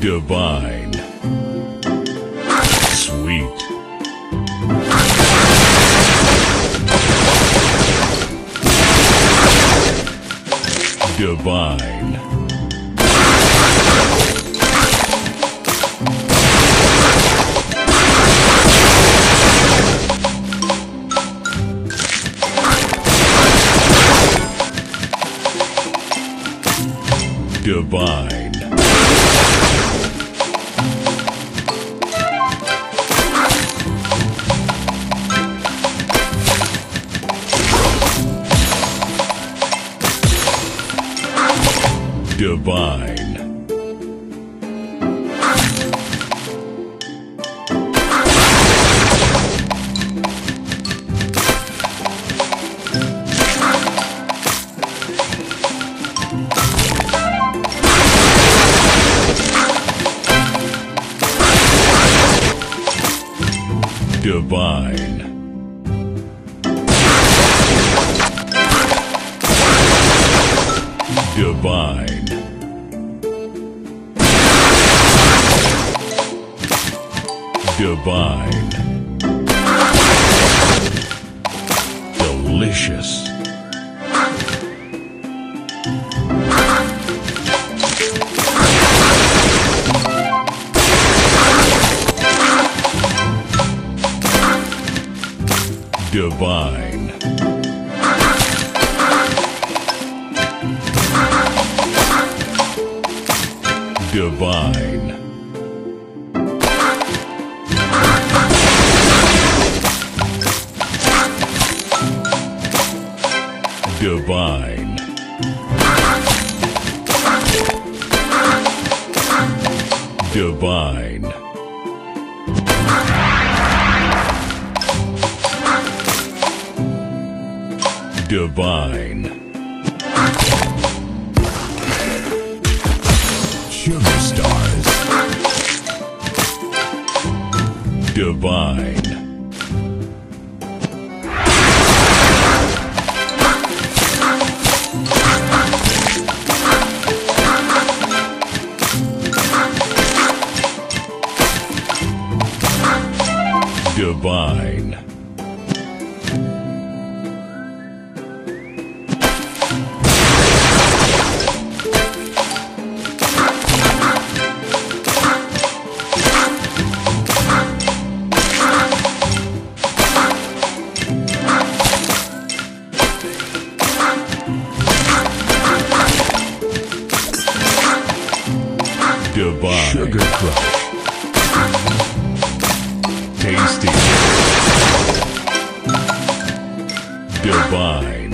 divine, sweet, divine, divine, divine, divine, divine, divine, delicious, divine, divine, divine, divine, divine, sugar stars, divine, divine, divine, sugar crush, tasty, divine,